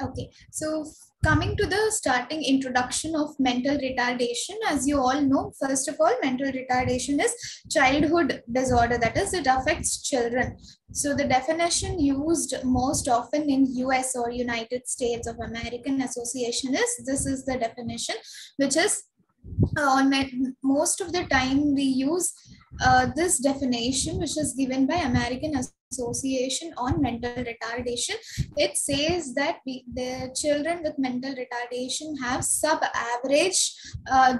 Okay, so coming to the starting introduction of mental retardation, as you all know, first of all, mental retardation is childhood disorder, that is, it affects children. So the definition used most often in US or United States of American Association is, this is the definition, which is most of the time we use this definition, which is given by American Association on Mental Retardation. It says that the children with mental retardation have sub-average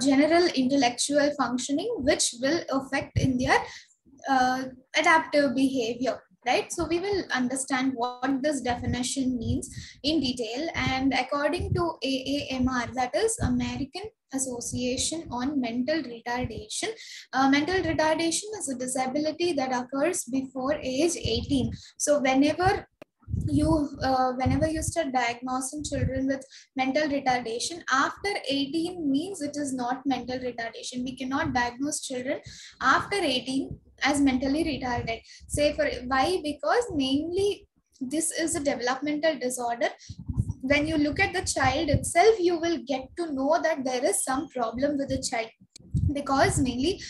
general intellectual functioning, which will affect in their adaptive behavior. Right, so we will understand what this definition means in detail, and according to AAMR, that is American Association on Mental Retardation, mental retardation is a disability that occurs before age 18. So whenever you start diagnosing children with mental retardation after 18, means it is not mental retardation. We cannot diagnose children after 18 as mentally retarded. Say for why? Because mainly this is a developmental disorder. When you look at the child itself, you will get to know that there is some problem with the child, because mainly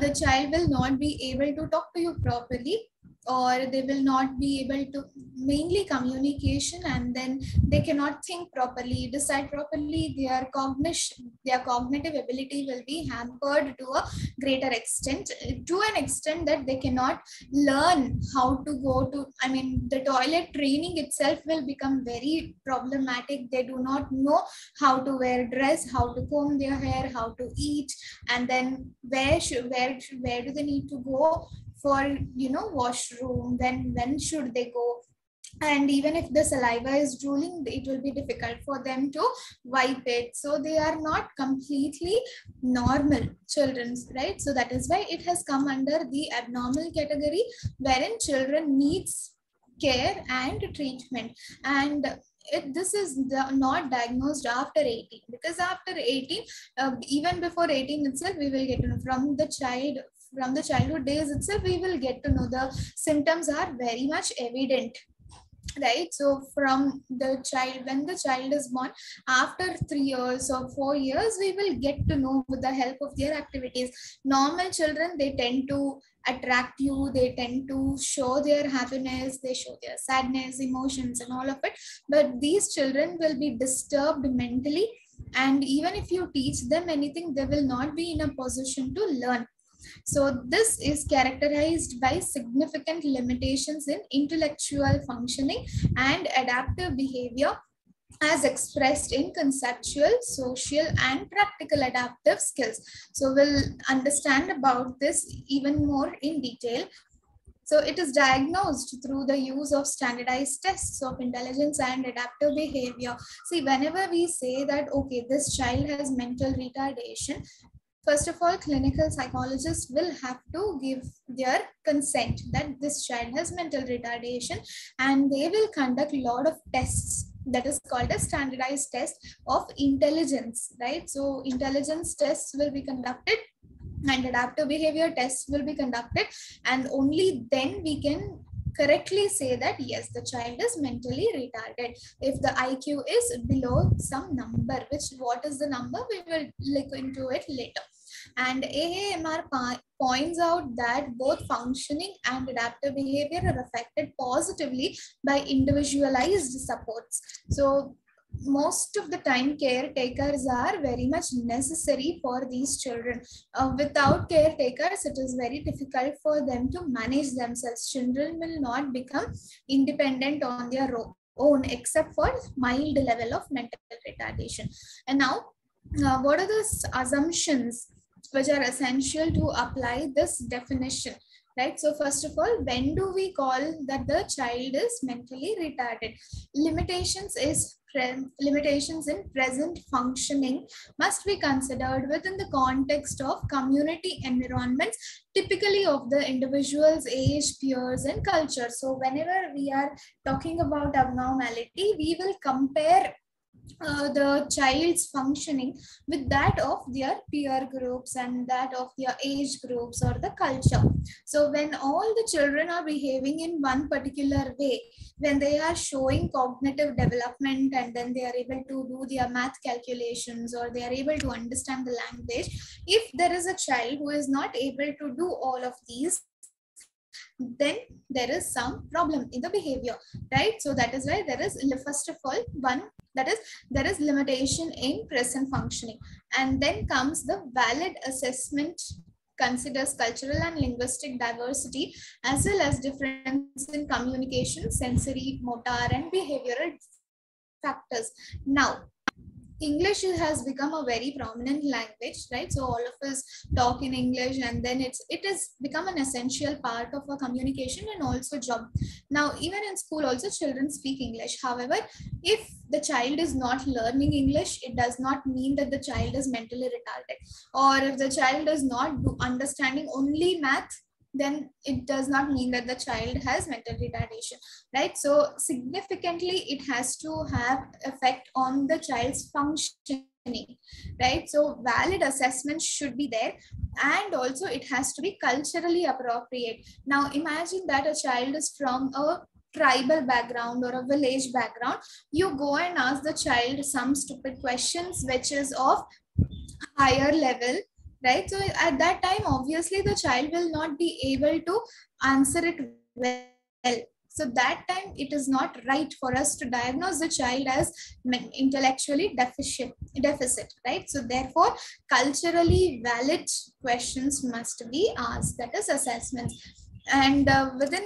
the child will not be able to talk to you properly, or they will not be able to mainly communication, and then they cannot think properly, decide properly, their cognitive ability will be hampered to a greater extent, to an extent that they cannot learn how to go to, I mean, the toilet training itself will become very problematic. They do not know how to wear dress, how to comb their hair, how to eat, and then where do they need to go for, you know, washroom, when should they go? And even if the saliva is drooling, it will be difficult for them to wipe it. So they are not completely normal children, right? So that is why it has come under the abnormal category, wherein children needs care and treatment. And this is not diagnosed after 18, because after 18, even before 18 itself, we will get from the child, from the childhood days itself, we will get to know the symptoms are very much evident, right? So from the child, when the child is born, after 3 years or 4 years, we will get to know with the help of their activities. Normal children, they tend to attract you, they tend to show their happiness, they show their sadness, emotions and all of it. But these children will be disturbed mentally, and even if you teach them anything, they will not be in a position to learn. So this is characterized by significant limitations in intellectual functioning and adaptive behavior as expressed in conceptual, social and practical adaptive skills. So we'll understand about this even more in detail. So it is diagnosed through the use of standardized tests of intelligence and adaptive behavior. See, whenever we say that, okay, this child has mental retardation, first of all, clinical psychologists will have to give their consent that this child has mental retardation, and they will conduct a lot of tests, that is called a standardized test of intelligence, right? So intelligence tests will be conducted and adaptive behavior tests will be conducted, and only then we can correctly say that yes, the child is mentally retarded if the IQ is below some number, which what is the number we will look into it later. And AAMR points out that both functioning and adaptive behavior are affected positively by individualized supports. So most of the time, caretakers are very much necessary for these children. Without caretakers, it is very difficult for them to manage themselves. Children will not become independent on their own, except for mild level of mental retardation. And now, what are the assumptions which are essential to apply this definition? Right. So first of all, when do we call that the child is mentally retarded? Limitations in present functioning must be considered within the context of community environments, typically of the individual's age, peers, and culture. So whenever we are talking about abnormality, we will compare the child's functioning with that of their peer groups and that of their age groups or the culture. So when all the children are behaving in one particular way, when they are showing cognitive development and then they are able to do their math calculations or they are able to understand the language, if there is a child who is not able to do all of these, then there is some problem in the behavior, right? So that is why there is, first of all, one, that is, there is limitation in present functioning. And then comes the valid assessment considers cultural and linguistic diversity as well as difference in communication, sensory, motor, and behavioral factors. Now, English has become a very prominent language, right? So all of us talk in English, and then it has become an essential part of our communication and also job. Now, even in school, also children speak English. However, if the child is not learning English, it does not mean that the child is mentally retarded. Or if the child is not understanding only math, then it does not mean that the child has mental retardation, right? So significantly, it has to have effect on the child's functioning, right? So valid assessment should be there, and also it has to be culturally appropriate. Now imagine that a child is from a tribal background or a village background. You go and ask the child some stupid questions which is of higher level, right? So at that time, obviously the child will not be able to answer it well. So that time it is not right for us to diagnose the child as intellectually deficit, right? So therefore, culturally valid questions must be asked, that is assessments. And within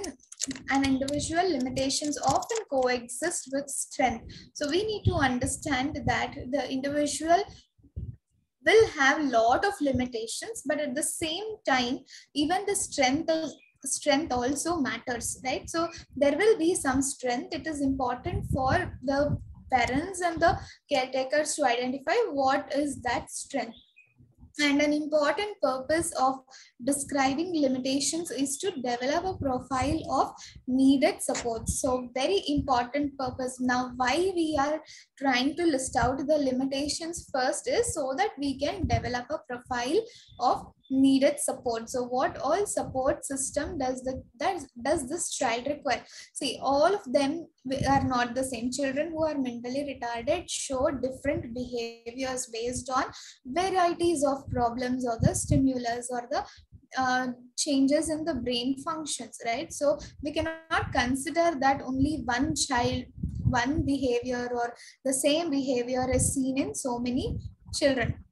an individual, limitations often coexist with strength. So we need to understand that the individual will have a lot of limitations, but at the same time, even the strength also matters, right? So there will be some strength. It is important for the parents and the caretakers to identify what is that strength. And an important purpose of describing limitations is to develop a profile of needed support. So very important purpose. Now, why we are trying to list out the limitations first is so that we can develop a profile of needed support. So what all support system does this child require? See, all of them are not the same. Children who are mentally retarded show different behaviors based on varieties of problems or the stimulus or the changes in the brain functions, right? So we cannot consider that only one behavior or the same behavior is seen in so many children,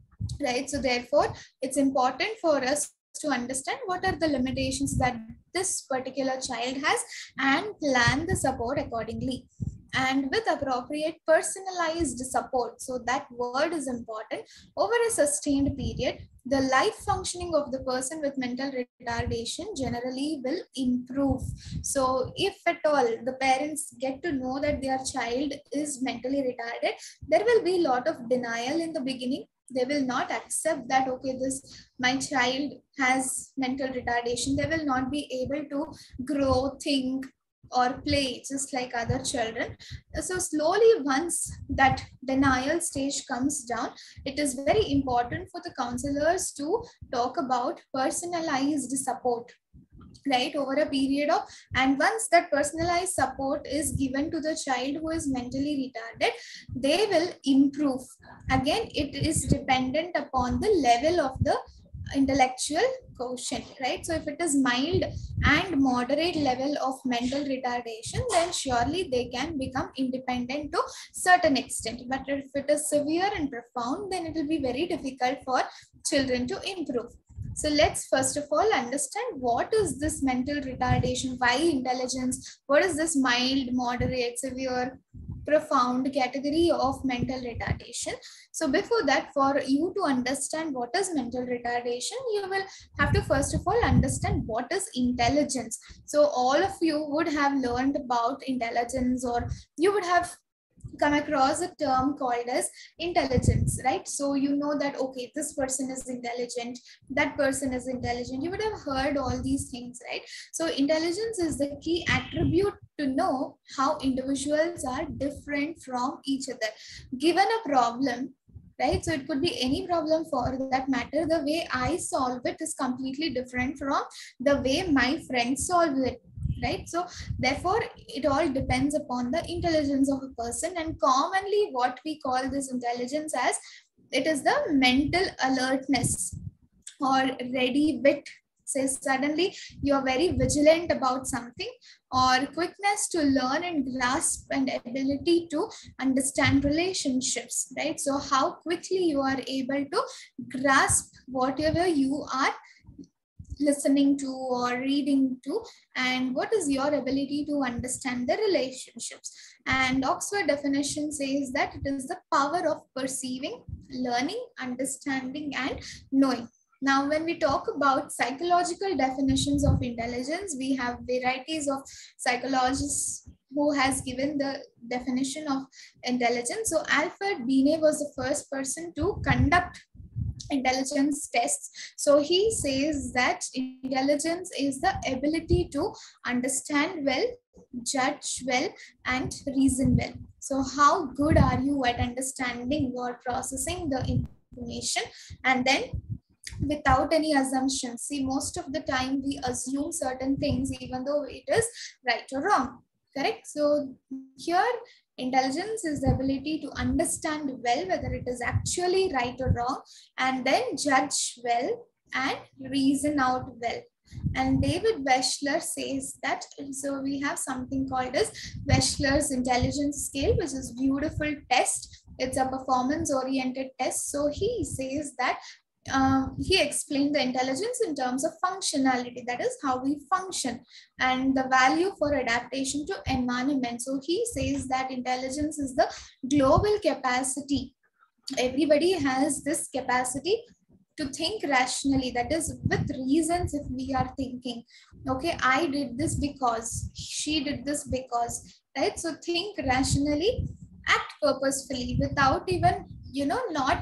right? So therefore, it's important for us to understand what are the limitations that this particular child has and plan the support accordingly. And with appropriate personalized support, so that word is important, over a sustained period, the life functioning of the person with mental retardation generally will improve. So if at all the parents get to know that their child is mentally retarded, there will be a lot of denial in the beginning. They will not accept that, okay, my child has mental retardation. They will not be able to grow, think, or play just like other children. So slowly, once that denial stage comes down, it is very important for the counselors to talk about personalized support, right, over a period of, and once that personalized support is given to the child who is mentally retarded, they will improve. Again, it is dependent upon the level of the intellectual quotient, right? So if it is mild and moderate level of mental retardation, then surely they can become independent to certain extent. But if it is severe and profound, then it will be very difficult for children to improve. So let's first of all understand what is this mental retardation, why intelligence, what is this mild, moderate, severe, profound category of mental retardation. So before that, for you to understand what is mental retardation, you will have to first of all understand what is intelligence. So all of you would have learned about intelligence, or you would have come across a term called as intelligence, right? So you know that, okay, this person is intelligent, that person is intelligent. You would have heard all these things, right? So intelligence is the key attribute to know how individuals are different from each other. Given a problem, right? So it could be any problem for that matter. The way I solve it is completely different from the way my friend solves it, right? So therefore, it all depends upon the intelligence of a person, and commonly what we call this intelligence as, it is the mental alertness or ready wit. Says suddenly you are very vigilant about something, or quickness to learn and grasp, and ability to understand relationships, right? So how quickly you are able to grasp whatever you are listening to or reading to, and what is your ability to understand the relationships. And Oxford definition says that it is the power of perceiving, learning, understanding, and knowing. Now, when we talk about psychological definitions of intelligence, we have varieties of psychologists who has given the definition of intelligence. So Alfred Binet was the first person to conduct intelligence tests. So he says that intelligence is the ability to understand well, judge well, and reason well. So how good are you at understanding or processing the information, and then without any assumptions. See, most of the time we assume certain things even though it is right or wrong, correct? So here intelligence is the ability to understand well whether it is actually right or wrong, and then judge well and reason out well. And David Wechsler says that, so we have something called as Wechsler's intelligence scale, which is beautiful test. It's a performance oriented test. So he says that he explained the intelligence in terms of functionality, that is how we function, and the value for adaptation to environment. So he says that intelligence is the global capacity. Everybody has this capacity to think rationally, that is with reasons. If we are thinking, okay, I did this because, she did this because, right? So think rationally, act purposefully without even, you know, not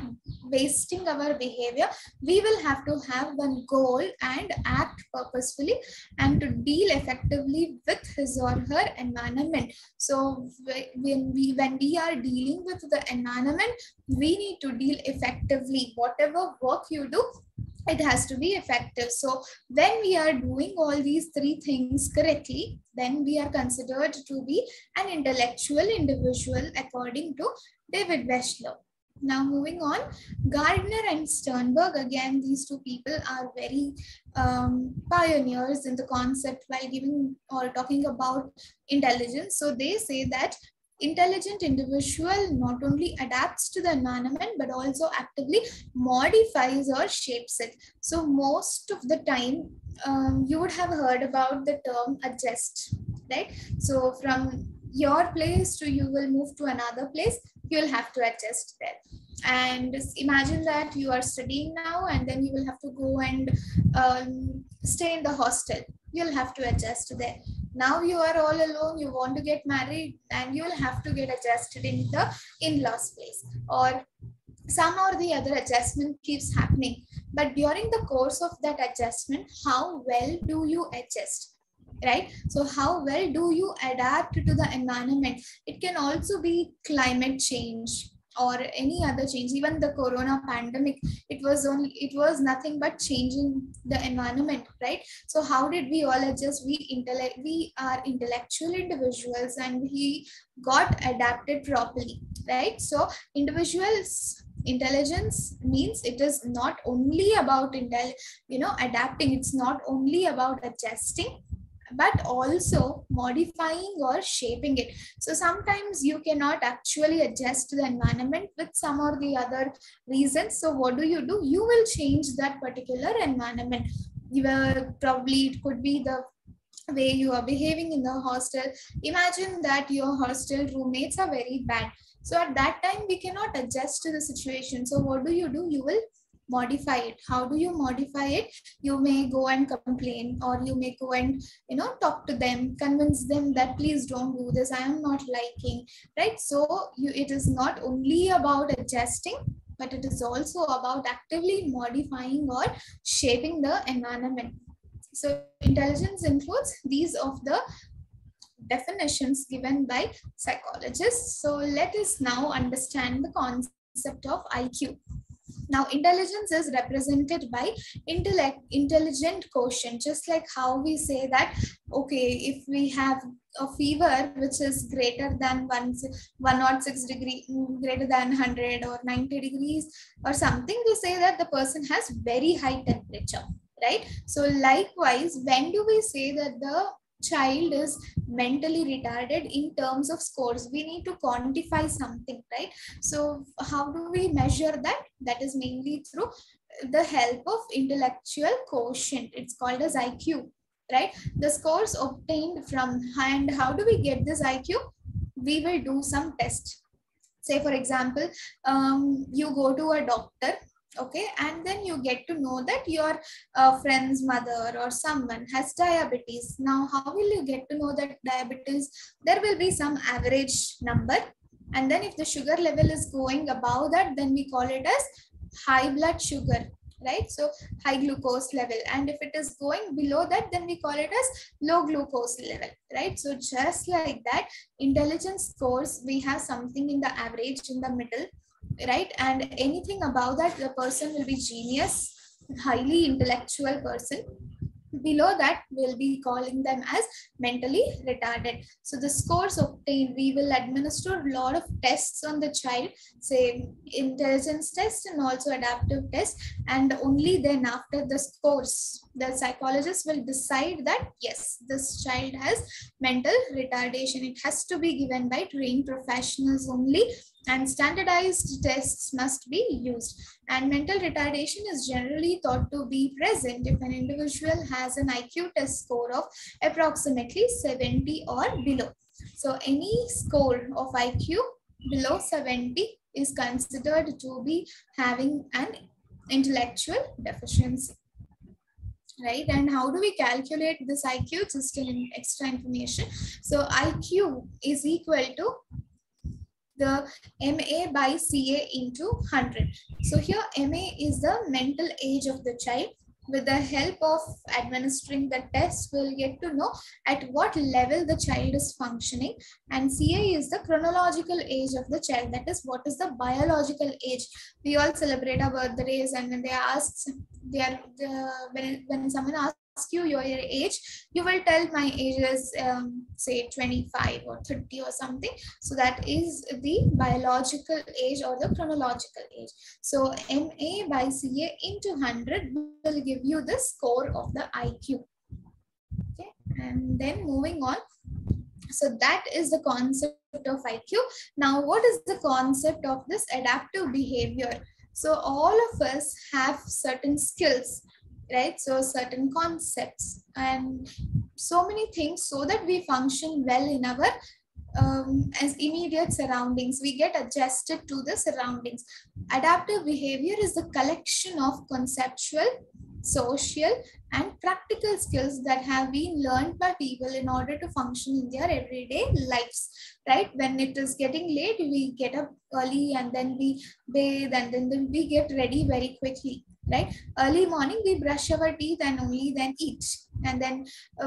wasting our behavior. We will have to have one goal and act purposefully, and to deal effectively with his or her environment. So when we are dealing with the environment, we need to deal effectively. Whatever work you do, it has to be effective. So when we are doing all these three things correctly, then we are considered to be an intellectual individual, according to David Wechsler. Now moving on, Gardner and Sternberg, again these two people are very pioneers in the concept while giving or talking about intelligence. So they say that intelligent individual not only adapts to the environment but also actively modifies or shapes it. So most of the time you would have heard about the term adjust, right? So from your place to, you will move to another place, you'll have to adjust there. And just imagine that you are studying now and then you will have to go and stay in the hostel. You'll have to adjust there. Now you are all alone, you want to get married, and you'll have to get adjusted in the in-laws place, or some or the other adjustment keeps happening. But during the course of that adjustment, how well do you adjust? Right? So how well do you adapt to the environment? It can also be climate change or any other change. Even the corona pandemic, it was nothing but changing the environment, right? So how did we all adjust? We are intellectual individuals, and we got adapted properly, right? So individuals' intelligence means it is not only about adapting, it's not only about adjusting, but also modifying or shaping it. So sometimes you cannot actually adjust to the environment with some or the other reasons. So what do? You will change that particular environment. Probably it could be the way you are behaving in the hostel. Imagine that your hostel roommates are very bad. So at that time, we cannot adjust to the situation. So what do? You will modify it. How do you modify it? You may go and complain, or you may go and, you know, talk to them, convince them that please don't do this, I am not liking, right? So it is not only about adjusting, but it is also about actively modifying or shaping the environment. So intelligence includes these of the definitions given by psychologists. So let us now understand the concept of IQ. Now, intelligence is represented by intelligent quotient, just like how we say that, okay, if we have a fever which is greater than 106 degree, greater than 100 or 90 degrees or something, we say that the person has very high temperature, right? So likewise, when do we say that the child is mentally retarded in terms of scores? We need to quantify something, right? So how do we measure that? That is mainly through the help of intellectual quotient. It's called as IQ, right? The scores obtained from, and how do we get this IQ? We will do some test. Say for example, you go to a doctor, okay, and then you get to know that your friend's mother or someone has diabetes. Now, how will you get to know that diabetes? There will be some average number, and then if the sugar level is going above that, then we call it as high blood sugar, right? So high glucose level. And if it is going below that, then we call it as low glucose level, right? So just like that, intelligence scores, we have something in the average, in the middle, right? And anything above that, the person will be genius, highly intellectual person. Below that, we'll be calling them as mentally retarded. So the scores obtained, we will administer a lot of tests on the child, say intelligence test and also adaptive test. And only then after the scores, the psychologist will decide that yes, this child has mental retardation. It has to be given by trained professionals only, and standardized tests must be used. And mental retardation is generally thought to be present if an individual has an IQ test score of approximately 70 or below. So any score of IQ below 70 is considered to be having an intellectual deficiency, right? And how do we calculate this IQ? Just an extra information. So IQ is equal to the MA by CA into 100. So here MA is the mental age of the child. With the help of administering the test, we'll get to know at what level the child is functioning. And CA is the chronological age of the child. That is, what is the biological age? We all celebrate our birthdays, and when they ask, when someone asks you your age, you will tell my age is say 25 or 30 or something. So that is the biological age or the chronological age. So MA by CA into 100 will give you the score of the IQ. Okay, and then moving on. So that is the concept of IQ. Now, what is the concept of this adaptive behavior? So all of us have certain skills, right? So certain concepts and so many things, so that we function well in our as immediate surroundings. We get adjusted to the surroundings. Adaptive behavior is the collection of conceptual, social, and practical skills that have been learned by people in order to function in their everyday lives, right? When it is getting late, we get up early and then we bathe and then we get ready very quickly, right? Early morning, we brush our teeth and only then eat. And then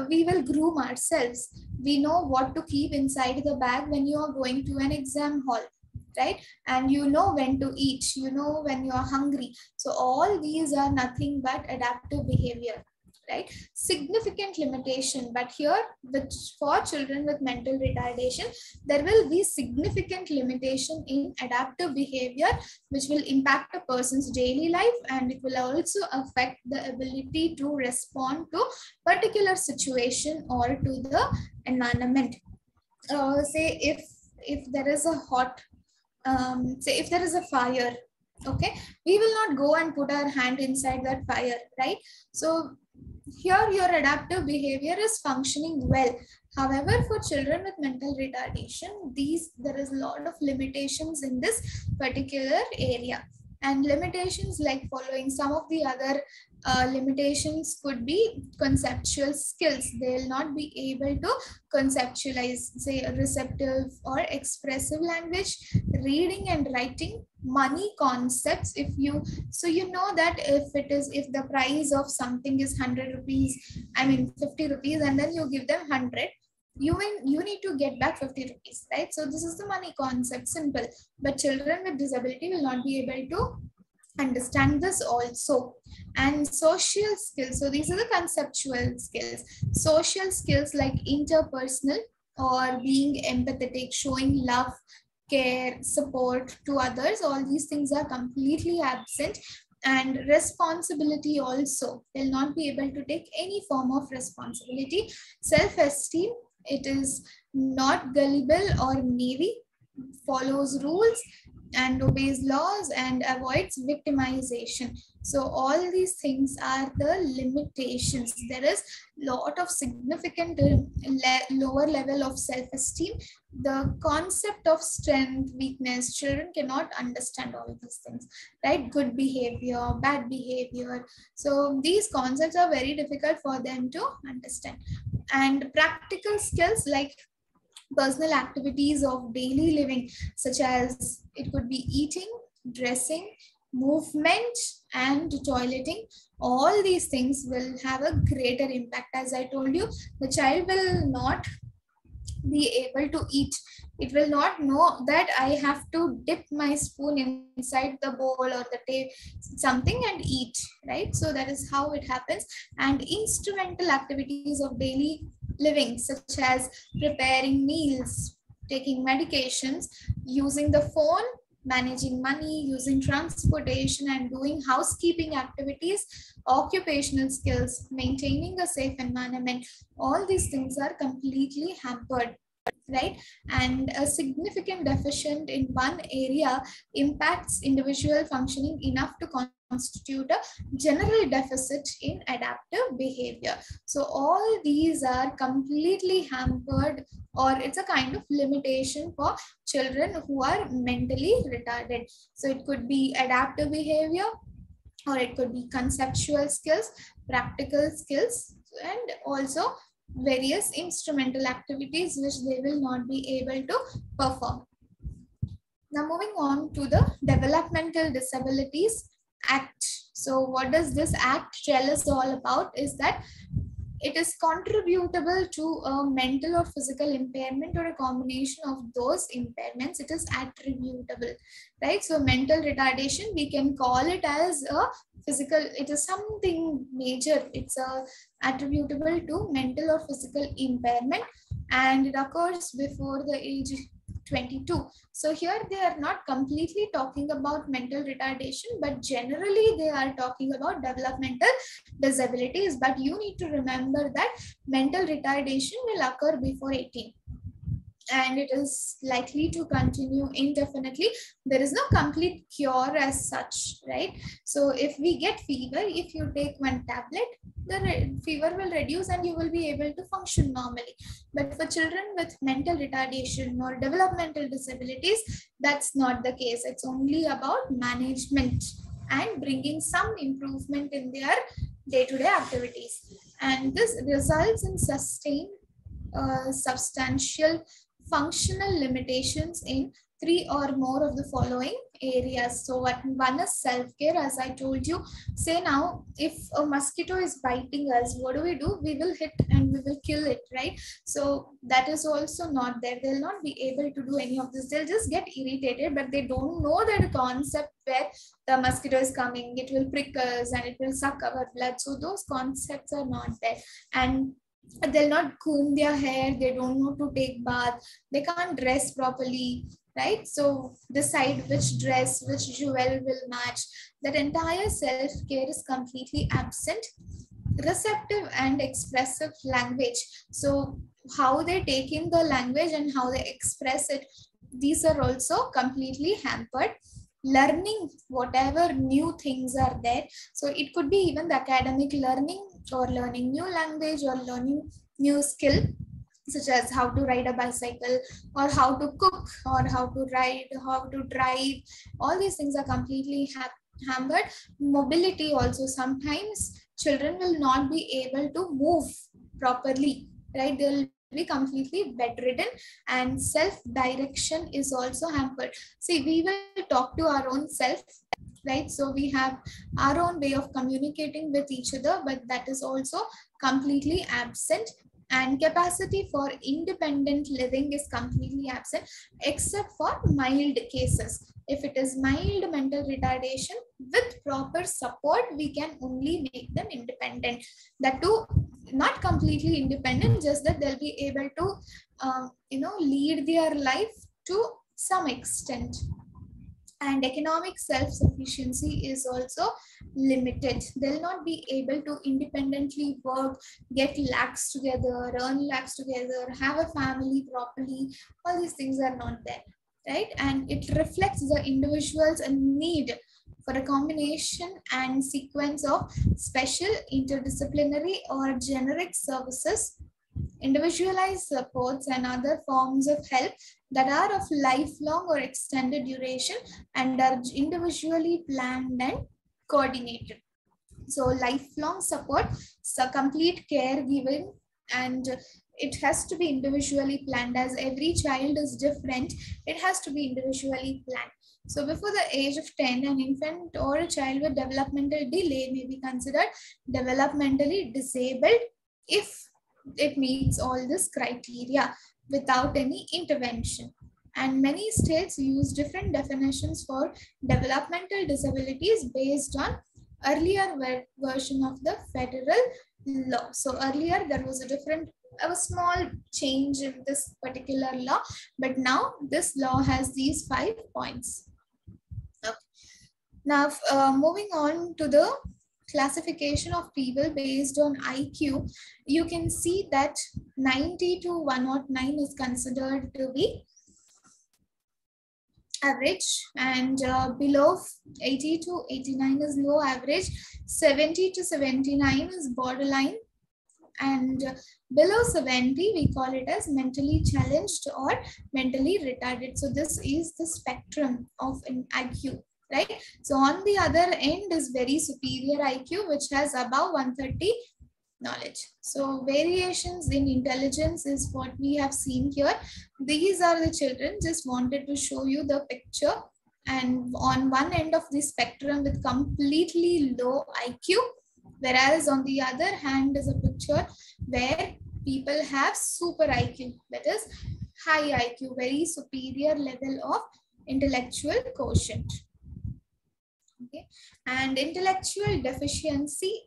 we will groom ourselves. We know what to keep inside the bag when you are going to an exam hall, right? And you know when to eat, you know when you are hungry. So all these are nothing but adaptive behavior, right? Significant limitation, but here for children with mental retardation, there will be significant limitation in adaptive behavior, which will impact a person's daily life, and it will also affect the ability to respond to particular situation or to the environment. Say if there is a hot, say if there is a fire, okay, we will not go and put our hand inside that fire, right? So here your adaptive behavior is functioning well. However, for children with mental retardation, there is a lot of limitations in this particular area, And limitations like following some of the other limitations could be conceptual skills. They'll not be able to conceptualize, say, a receptive or expressive language, reading and writing, money concepts. If you, so you know that if the price of something is 50 rupees, and then you give them 100, you need to get back 50 rupees, right? So this is the money concept, simple. But children with disability will not be able to understand this also. And social skills, so these are the conceptual skills. Social skills like interpersonal or being empathetic, showing love, care, support to others, all these things are completely absent. And responsibility also, they'll not be able to take any form of responsibility. Self-esteem, it is not gullible or needy, follows rules and obeys laws and avoids victimization. So all these things are the limitations. There is a lot of significant lower level of self-esteem. The concept of strength, weakness, children cannot understand all these things, right? Good behavior, bad behavior. So these concepts are very difficult for them to understand. And practical skills like personal activities of daily living, such as it could be eating, dressing, movement, and toileting, all these things will have a greater impact. As I told you, the child will not be able to eat. It will not know that I have to dip my spoon inside the bowl or the table, something, and eat, right? So that is how it happens. And instrumental activities of daily living, such as preparing meals, taking medications, using the phone, managing money, using transportation, and doing housekeeping activities, occupational skills, maintaining a safe environment, all these things are completely hampered, right? And a significant deficient in one area impacts individual functioning enough to constitute a general deficit in adaptive behavior. So all these are completely hampered, or it's a kind of limitation for children who are mentally retarded. So it could be adaptive behavior, or it could be conceptual skills, practical skills, and also various instrumental activities which they will not be able to perform. Now moving on to the Developmental Disabilities Act. So what does this act tell us all about is that it is contributable to a mental or physical impairment or a combination of those impairments. It is attributable, right? So mental retardation, we can call it as a physical, it is something major. It's attributable to mental or physical impairment, and it occurs before the age 22. So here they are not completely talking about mental retardation, but generally they are talking about developmental disabilities. But you need to remember that mental retardation will occur before 18, and it is likely to continue indefinitely. There is no complete cure as such, right? So if we get fever, if you take one tablet, the fever will reduce and you will be able to function normally. But for children with mental retardation or developmental disabilities, that's not the case. It's only about management and bringing some improvement in their day-to-day activities. And this results in sustained substantial functional limitations in 3 or more of the following areas. So one is self-care, as I told you. Say now, if a mosquito is biting us, what do? We will hit and we will kill it, right? So that is also not there. They'll not be able to do any of this. They'll just get irritated, but they don't know that concept where the mosquito is coming. It will prick us and it will suck our blood. So those concepts are not there. And they'll not comb their hair. They don't know to take bath. They can't dress properly, right? So decide which dress, which jewel will match. That entire self-care is completely absent. Receptive and expressive language. So how they take in the language and how they express it, these are also completely hampered. Learning whatever new things are there. So it could be even the academic learning or learning new language or learning new skill. such as how to ride a bicycle or how to cook or how to ride, how to drive. All these things are completely hampered. Mobility also, sometimes children will not be able to move properly, right? They'll be completely bedridden, and self-direction is also hampered. See, we will talk to our own self, right? So we have our own way of communicating with each other, but that is also completely absent. And capacity for independent living is completely absent, except for mild cases. If it is mild mental retardation, with proper support, we can only make them independent. That too, not completely independent, just that they'll be able to, lead their life to some extent. And economic self-sufficiency is also limited. They'll not be able to independently work, get lakhs together, earn lakhs together, have a family properly. All these things are not there, right? And it reflects the individual's need for a combination and sequence of special, interdisciplinary, or generic services, individualized supports, and other forms of help that are of lifelong or extended duration and are individually planned and coordinated. So lifelong support, so complete caregiving, and it has to be individually planned. As every child is different, it has to be individually planned. So before the age of 10, an infant or a child with developmental delay may be considered developmentally disabled if it meets all this criteria without any intervention. And many states use different definitions for developmental disabilities based on earlier version of the federal law. So earlier there was a small change in this particular law, but now this law has these 5 points. Okay. Now moving on to the classification of people based on IQ, you can see that 90 to 109 is considered to be average, and below 80 to 89 is low average, 70 to 79 is borderline, and below 70 we call it as mentally challenged or mentally retarded. So this is the spectrum of an IQ. Right. So on the other end is very superior IQ, which has above 130 knowledge. So variations in intelligence is what we have seen here. These are the children, just wanted to show you the picture. And on one end of the spectrum with completely low IQ, whereas on the other hand is a picture where people have super IQ, that is high IQ, very superior level of intellectual quotient. Okay. And intellectual deficiency,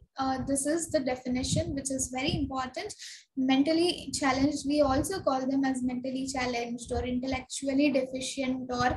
this is the definition which is very important. Mentally challenged, we also call them as mentally challenged or intellectually deficient or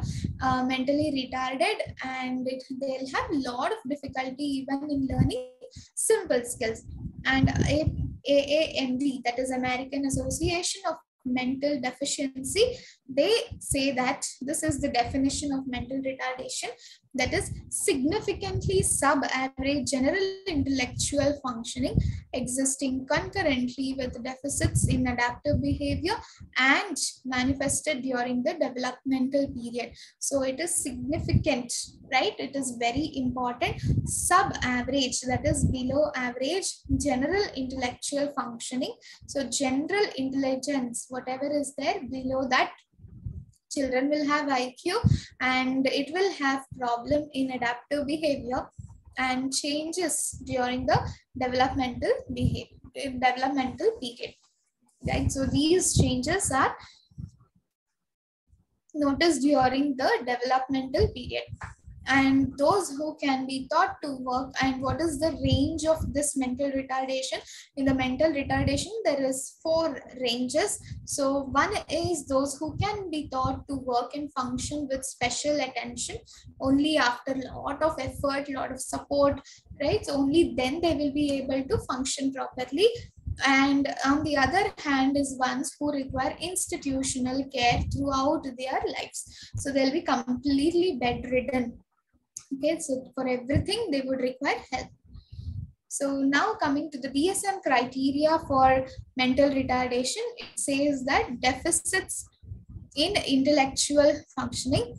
mentally retarded, and they'll have a lot of difficulty even in learning simple skills. And AAMD, that is American Association of Mental Deficiency, they say that this is the definition of mental retardation, that is significantly sub-average general intellectual functioning existing concurrently with deficits in adaptive behavior and manifested during the developmental period. So it is significant, right? It is very important. Sub-average, that is below average general intellectual functioning. So general intelligence, whatever is there below that, children will have IQ, and it will have problem in adaptive behavior and changes during the developmental period. Right? So these changes are noticed during the developmental period. And those who can be taught to work, and what is the range of this mental retardation? In the mental retardation, there is 4 ranges. So one is those who can be taught to work and function with special attention only after a lot of effort, a lot of support, right? So only then they will be able to function properly. And on the other hand is ones who require institutional care throughout their lives. So they'll be completely bedridden. Okay, so for everything they would require help. So now coming to the DSM criteria for mental retardation, it says that deficits in intellectual functioning.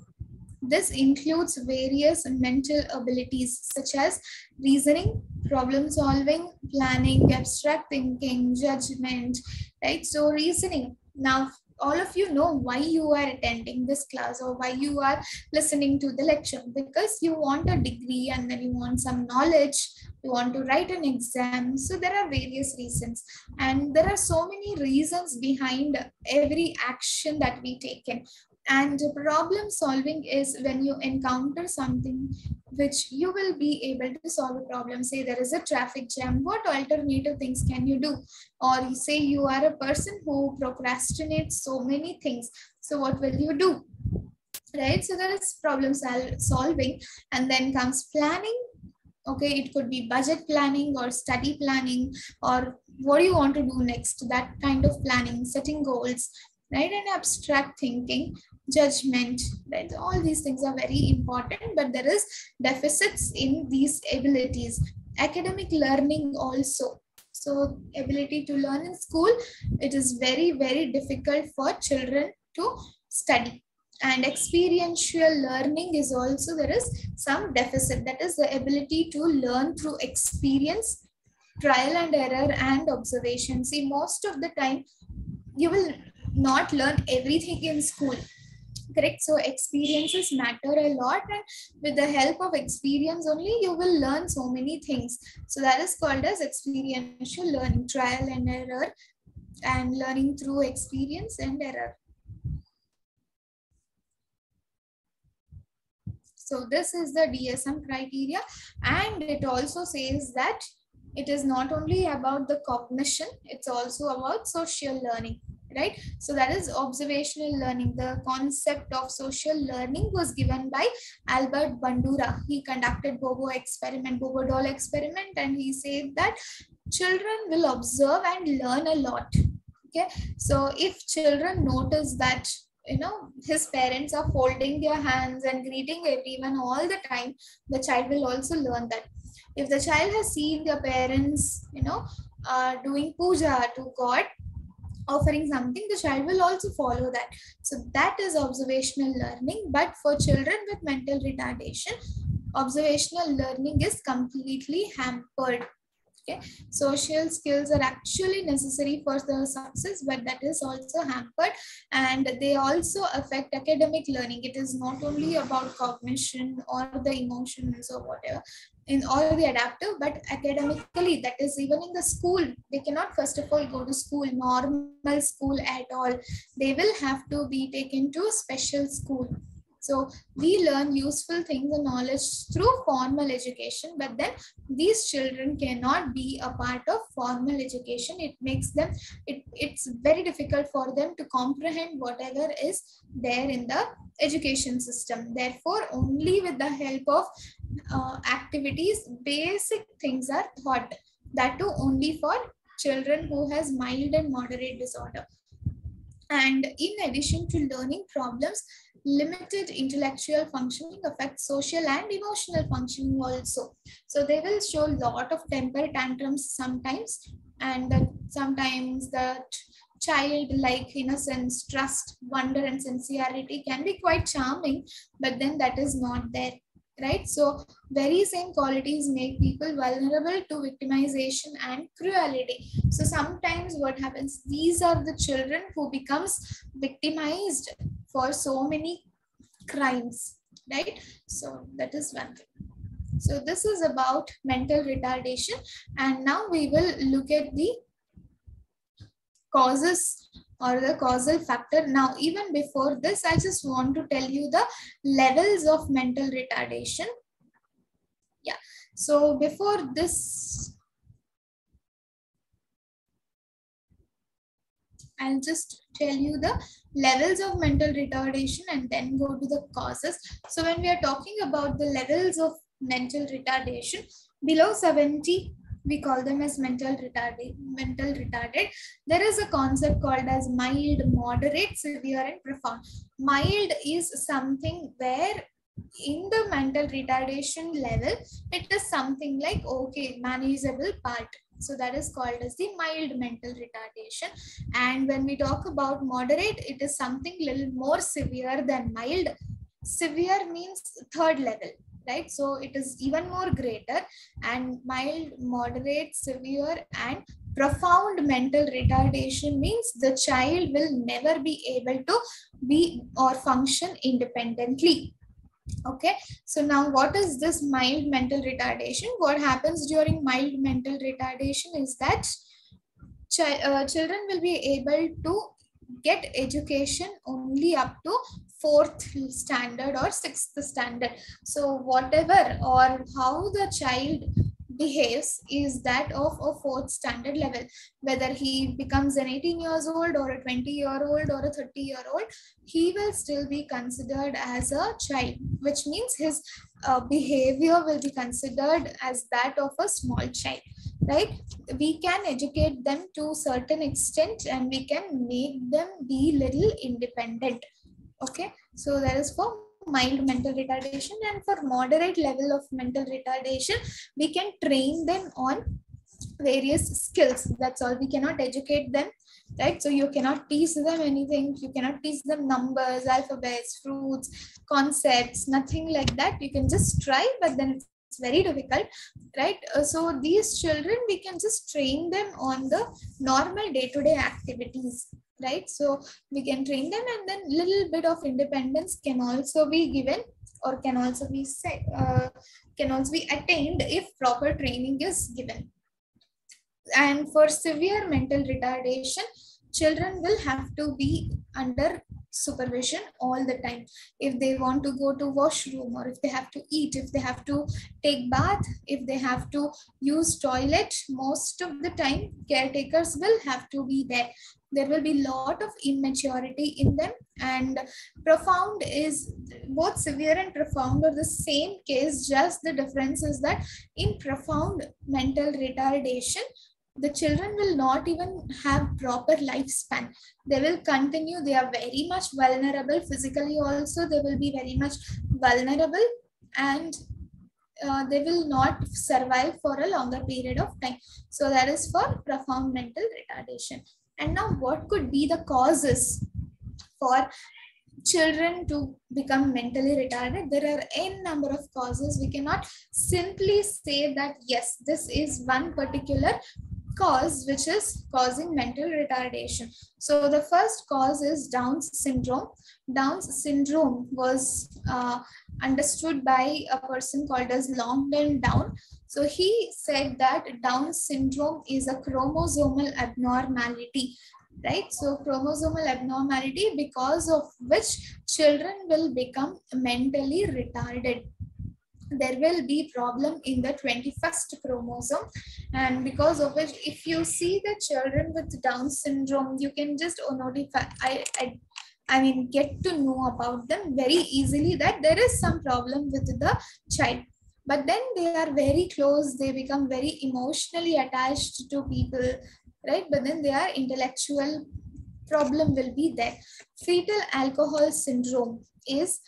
This includes various mental abilities such as reasoning, problem solving, planning, abstract thinking, judgment, right? So reasoning. Now, all of you know why you are attending this class or why you are listening to the lecture, because you want a degree and then you want some knowledge, you want to write an exam. So there are various reasons, and there are so many reasons behind every action that we take in. And problem solving is when you encounter something which you will be able to solve a problem. Say there is a traffic jam, what alternative things can you do? Or you say you are a person who procrastinates so many things, so what will you do, right? So there is problem solving, and then comes planning. Okay, it could be budget planning or study planning, or what do you want to do next, that kind of planning, setting goals, right? And abstract thinking, judgment, right? All these things are very important, but there is deficits in these abilities. Academic learning also. So ability to learn in school, it is very, very difficult for children to study. And experiential learning is also, there is some deficit. That is the ability to learn through experience, trial and error and observation. See, most of the time you will not learn everything in school, correct? So experiences matter a lot, and with the help of experience only you will learn so many things. So that is called as experiential learning, trial and error and learning through experience and error. So this is the DSM criteria, and it also says that it is not only about the cognition, it's also about social learning. Right, so that is observational learning. The concept of social learning was given by Albert Bandura. He conducted Bobo doll experiment, and he said that children will observe and learn a lot. Okay, so if children notice that, you know, his parents are folding their hands and greeting everyone all the time, the child will also learn that. If the child has seen their parents, you know, doing puja to God, offering something, the child will also follow that. So that is observational learning. But for children with mental retardation, observational learning is completely hampered. Okay, social skills are actually necessary for the success, but that is also hampered, and they also affect academic learning. It is not only about cognition or the emotions or whatever, in all the adaptive, but academically, that is even in the school, they cannot first of all go to school, normal school at all. They will have to be taken to special school. So we learn useful things and knowledge through formal education, but then these children cannot be a part of formal education. It makes them, it's very difficult for them to comprehend whatever is there in the education system. Therefore, only with the help of activities, basic things are taught. That too only for children who has mild and moderate disorder. And in addition to learning problems, limited intellectual functioning affects social and emotional functioning also. So they will show a lot of temper tantrums sometimes, and sometimes the childlike innocence, trust, wonder, and sincerity can be quite charming, but then that is not there, right? So very same qualities make people vulnerable to victimization and cruelty. So sometimes what happens, these are the children who becomes victimized for so many crimes, right? So that is one thing. So this is about mental retardation, and now we will look at the causes or the causal factor. Now, even before this, I just want to tell you the levels of mental retardation. Yeah, so before this, I'll just tell you the levels of mental retardation and then go to the causes. So when we are talking about the levels of mental retardation, below 70, we call them as mental retarded. There is a concept called as mild, moderate, severe, and profound. Mild is something where in the mental retardation level, it is something like, okay, manageable part. So that is called as the mild mental retardation. And when we talk about moderate, it is something little more severe than mild. Severe means third level, right? So it is even more greater. And mild, moderate, severe, and profound mental retardation means the child will never be able to be or function independently. Okay, so now what is this mild mental retardation? What happens during mild mental retardation is that children will be able to get education only up to 4th standard or 6th standard. So whatever or how the child behaves is that of a 4th standard level. Whether he becomes an 18 years old or a 20 year old or a 30 year old, he will still be considered as a child, which means his behavior will be considered as that of a small child, right? We can educate them to a certain extent and we can make them be little independent. Okay, so that is for mild mental retardation. And for moderate level of mental retardation, we can train them on various skills. That's all. We cannot educate them, right? So you cannot teach them anything. You cannot teach them numbers, alphabets, fruits, concepts, nothing like that. You can just try, but then it's very difficult, right? So these children, we can just train them on the normal day-to-day activities, right? So we can train them, and then little bit of independence can also be given or can also be said, can also be attained if proper training is given. And for severe mental retardation, children will have to be under supervision all the time. If they want to go to washroom, or if they have to eat, if they have to take bath, if they have to use toilet, most of the time caretakers will have to be there. There will be a lot of immaturity in them. And profound is, both severe and profound are the same case, just the difference is that in profound mental retardation, the children will not even have proper lifespan. They will continue. They are very much vulnerable physically also. They will be very much vulnerable, and they will not survive for a longer period of time. So that is for profound mental retardation. And now what could be the causes for children to become mentally retarded? There are n number of causes. We cannot simply say that, yes, this is one particular cause which is causing mental retardation. So the first cause is Down's syndrome. Down's syndrome was understood by a person called as Langdon Down. So he said that Down's syndrome is a chromosomal abnormality, right? So chromosomal abnormality, because of which children will become mentally retarded. There will be problem in the 21st chromosome, and because of which, if you see the children with Down syndrome, you can just notify, I mean get to know about them very easily that there is some problem with the child. But then they are very close, they become very emotionally attached to people, right? But then their intellectual problem will be there. Fetal alcohol syndrome is,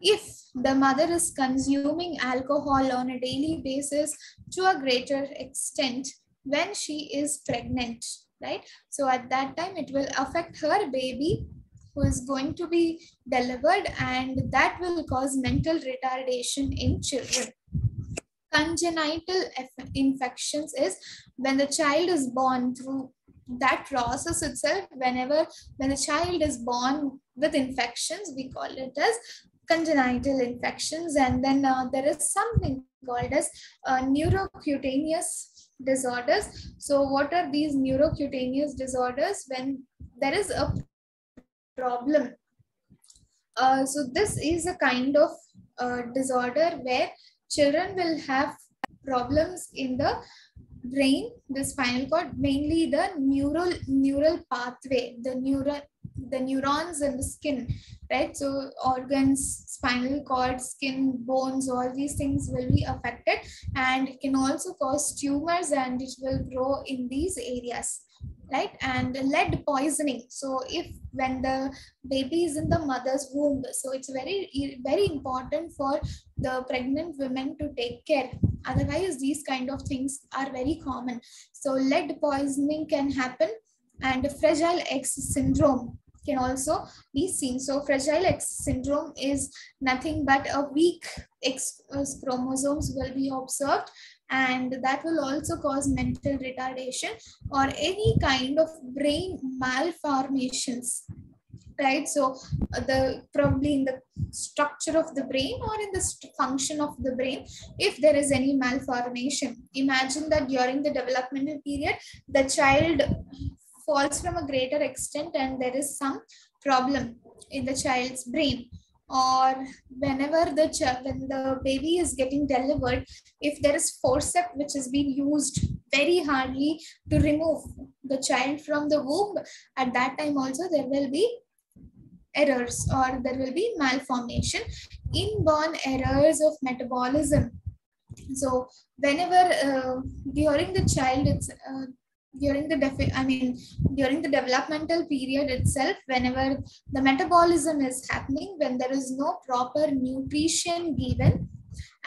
if the mother is consuming alcohol on a daily basis to a greater extent when she is pregnant, right? So at that time, it will affect her baby who is going to be delivered, and that will cause mental retardation in children. Congenital infections is when the child is born. Through that process itself, when a child is born with infections, we call it as congenital infections. And then there is something called as neurocutaneous disorders. So what are these neurocutaneous disorders? When there is a problem, so this is a kind of disorder where children will have problems in the brain, the spinal cord, mainly the neural pathway, the neurons and the skin, right? So organs, spinal cord, skin, bones, all these things will be affected, and it can also cause tumors, and it will grow in these areas. right? And lead poisoning. So if when the baby is in the mother's womb, so it's very important for the pregnant women to take care. Otherwise, these kind of things are very common. So lead poisoning can happen, and fragile X syndrome can also be seen. So fragile X syndrome is nothing but a weak X chromosomes will be observed, and that will also cause mental retardation or any kind of brain malformations, right? So probably in the structure of the brain or in the function of the brain, if there is any malformation. Imagine that during the developmental period, the child falls from a greater extent and there is some problem in the child's brain, or whenever when the baby is getting delivered, if there is forceps which is being used very hardly to remove the child from the womb, at that time also there will be errors or there will be malformation, inborn errors of metabolism. So whenever during the developmental period itself, whenever the metabolism is happening, when there is no proper nutrition given,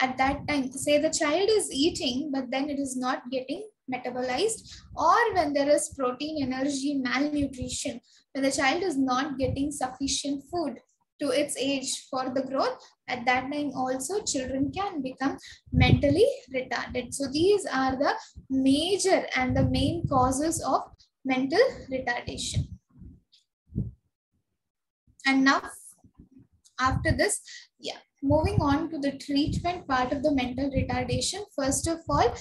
at that time, say the child is eating, but then it is not getting metabolized, or when there is protein, energy, malnutrition, when the child is not getting sufficient food to its age for the growth, at that time also children can become mentally retarded. So these are the major and the main causes of mental retardation. And now after this, moving on to the treatment part of the mental retardation. First of all,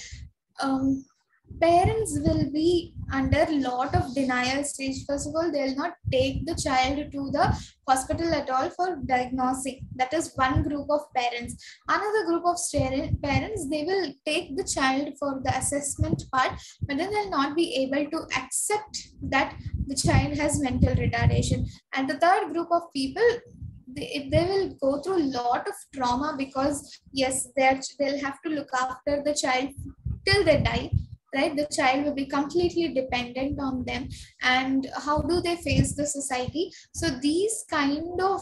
parents will be under a lot of denial stage. First of all, they will not take the child to the hospital at all for diagnosing. That is one group of parents. Another group of parents, they will take the child for the assessment part, but then they will not be able to accept that the child has mental retardation. And the third group of people, they will go through a lot of trauma, because yes, they'll have to look after the child till they die. Right, the child will be completely dependent on them, and how do they face the society? So these kind of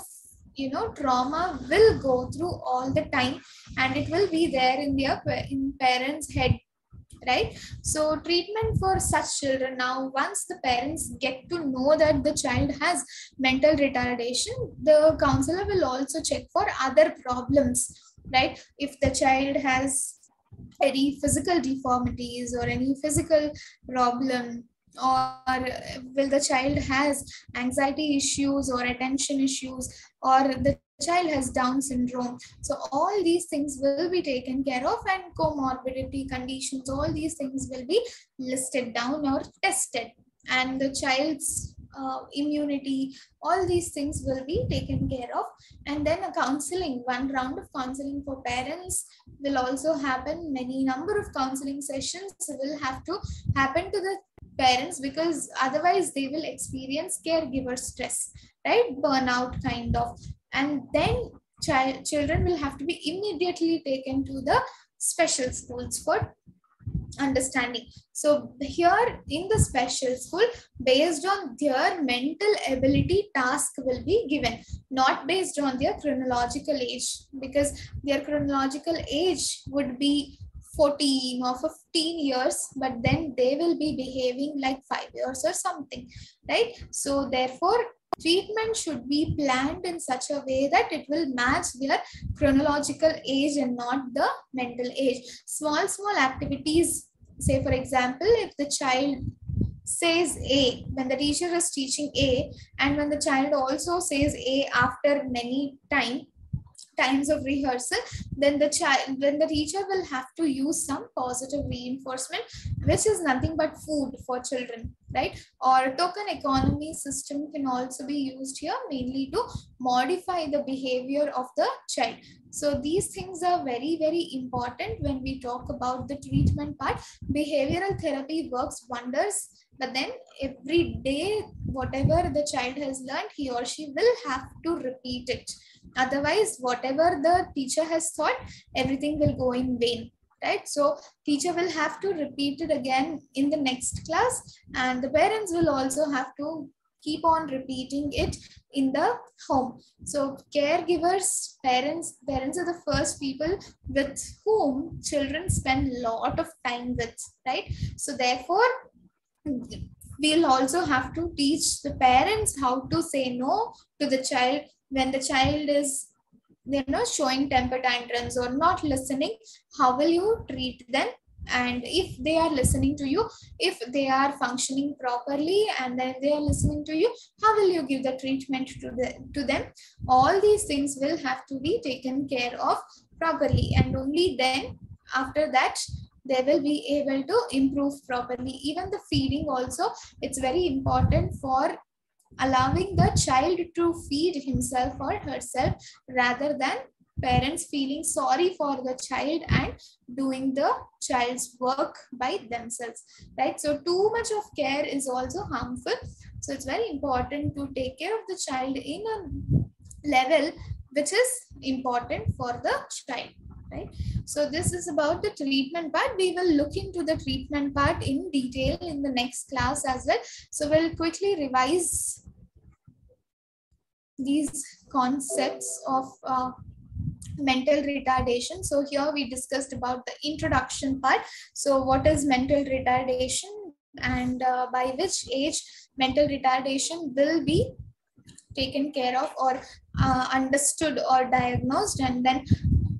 trauma will go through all the time, and it will be there in their parents' head, right? So treatment for such children. Now, once the parents get to know that the child has mental retardation, the counselor will also check for other problems, right? If the child has any physical deformities or any physical problem, or will the child has anxiety issues or attention issues, or the child has Down syndrome. So all these things will be taken care of, and comorbidity conditions, all these things will be listed down or tested, and the child's immunity, all these things will be taken care of. And then one round of counseling for parents will also happen. Many number of counseling sessions will have to happen to the parents, because otherwise they will experience caregiver stress, right? Burnout kind of. And then children will have to be immediately taken to the special schools for understanding. So here in the special school, based on their mental ability, task will be given, not based on their chronological age, because their chronological age would be 14 or 15 years, but then they will be behaving like 5 years or something, right? So therefore, treatment should be planned in such a way that it will match their chronological age and not the mental age. Small activities, say for example, if the child says A when the teacher is teaching A, and when the child also says A after many times of rehearsal, then the teacher will have to use some positive reinforcement, which is nothing but food for children, right? Or token economy system can also be used here, mainly to modify the behavior of the child. So these things are very, very important when we talk about the treatment part. Behavioral therapy works wonders, but then every day, whatever the child has learned, he or she will have to repeat it. Otherwise, whatever the teacher has taught, everything will go in vain, right? So teacher will have to repeat it again in the next class, and the parents will also have to keep on repeating it in the home. So caregivers, parents are the first people with whom children spend a lot of time with, right? So therefore, we'll also have to teach the parents how to say no to the child when the child is, you know, showing temper tantrums or not listening. How will you treat them? And if they are listening to you, if they are functioning properly, and then they are listening to you, how will you give the treatment to them? All these things will have to be taken care of properly, and only then, after that, they will be able to improve properly. Even the feeding also, it's very important for allowing the child to feed himself or herself, rather than parents feeling sorry for the child and doing the child's work by themselves, right? So too much of care is also harmful. So it's very important to take care of the child in a level which is important for the child, right? So this is about the treatment part. We will look into the treatment part in detail in the next class as well. So we'll quickly revise these concepts of mental retardation. So here we discussed about the introduction part. So what is mental retardation, and by which age mental retardation will be taken care of or understood or diagnosed. And then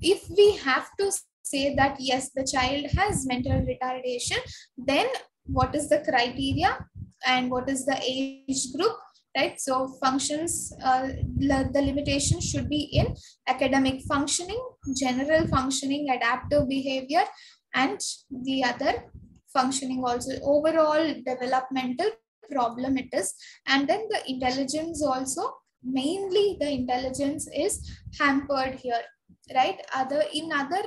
if we have to say that yes, the child has mental retardation, then what is the criteria and what is the age group? Right, so functions, the limitation should be in academic functioning, general functioning, adaptive behavior, and the other functioning also, overall developmental problem it is. And then the intelligence also, mainly the intelligence is hampered here, right? In other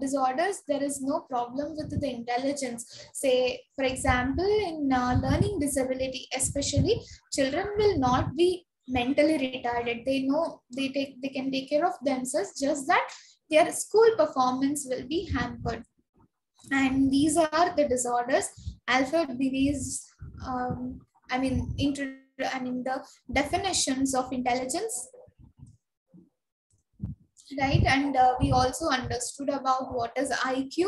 disorders, there is no problem with the intelligence. Say, for example, in learning disability, especially, children will not be mentally retarded. They know they can take care of themselves, just that their school performance will be hampered. And these are the disorders Alfred Binet's the definitions of intelligence, right? And we also understood about what is IQ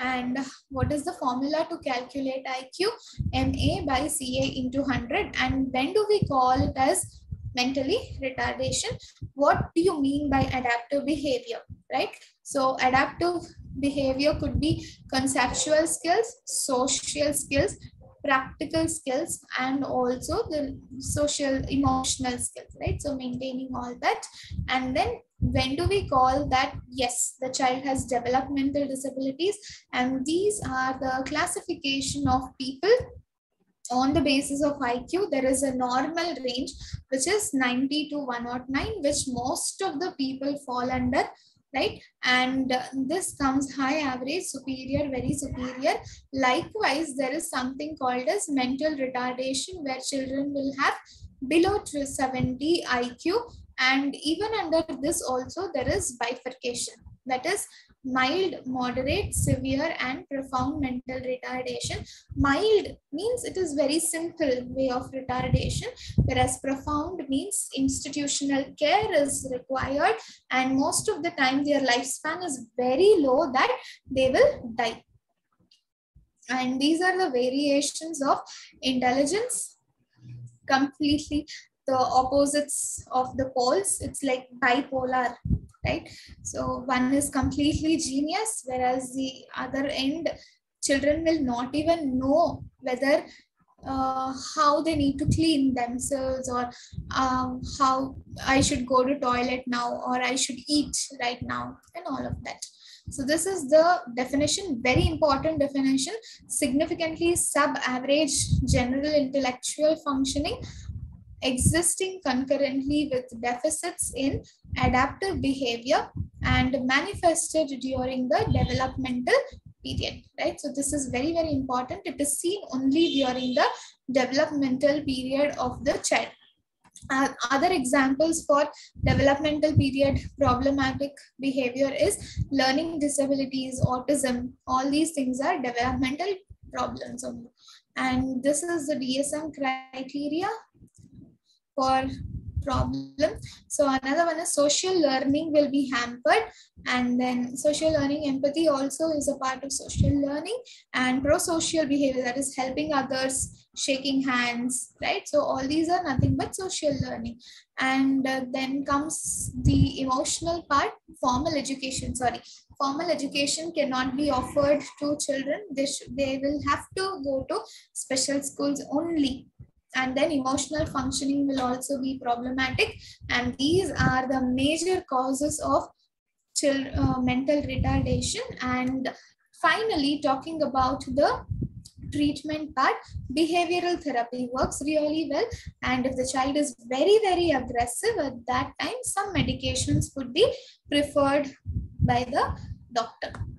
and what is the formula to calculate IQ, MA by CA into 100, and when do we call it as mentally retardation? What do you mean by adaptive behavior, right? So adaptive behavior could be conceptual skills, social skills, practical skills, and also the social emotional skills, right? So maintaining all that. And then when do we call that yes, the child has developmental disabilities? And these are the classification of people on the basis of IQ. There is a normal range which is 90 to 109, which most of the people fall under, right? And this comes high, average, superior, very superior. Likewise, there is something called as mental retardation, where children will have below 70 IQ. And even under this also, there is bifurcation, that is mild, moderate, severe, and profound mental retardation. Mild means it is very simple way of retardation, whereas profound means institutional care is required, and most of the time their lifespan is very low that they will die. And these are the variations of intelligence, completely the opposites of the poles. It's like bipolar, right? So one is completely genius, whereas the other end, children will not even know whether how they need to clean themselves, or how I should go to toilet now, or I should eat right now, and all of that. So this is the definition, very important definition. Significantly sub-average general intellectual functioning, existing concurrently with deficits in adaptive behavior, and manifested during the developmental period, right? So this is very, very important. It is seen only during the developmental period of the child. Other examples for developmental period problematic behavior is learning disabilities, autism. All these things are developmental problems. And this is the DSM criteria for problem. So another one is social learning will be hampered, and then social learning, empathy also is a part of social learning, and prosocial behavior, that is helping others, shaking hands, right? So all these are nothing but social learning. And then comes the emotional part, formal education. Formal education cannot be offered to children. They will have to go to special schools only. And then emotional functioning will also be problematic. And these are the major causes of mental retardation. And finally, talking about the treatment part, behavioral therapy works really well. And if the child is very, very aggressive at that time, some medications would be preferred by the doctor.